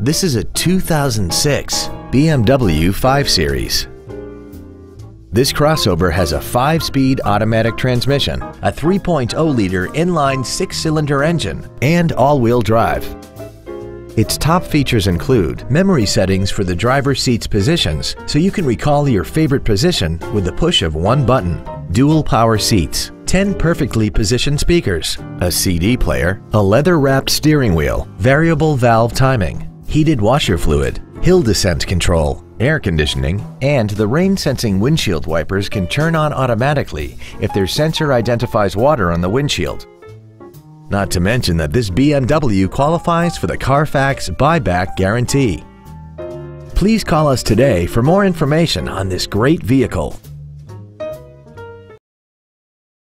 This is a 2006 BMW 5 Series. This crossover has a 5-speed automatic transmission, a 3.0-liter inline 6-cylinder engine, and all-wheel drive. Its top features include memory settings for the driver's seat's positions, so you can recall your favorite position with the push of one button, dual power seats, 10 perfectly positioned speakers, a CD player, a leather-wrapped steering wheel, variable valve timing, heated washer fluid, hill descent control, air conditioning, and the rain-sensing windshield wipers can turn on automatically if their sensor identifies water on the windshield. Not to mention that this BMW qualifies for the Carfax buyback guarantee. Please call us today for more information on this great vehicle.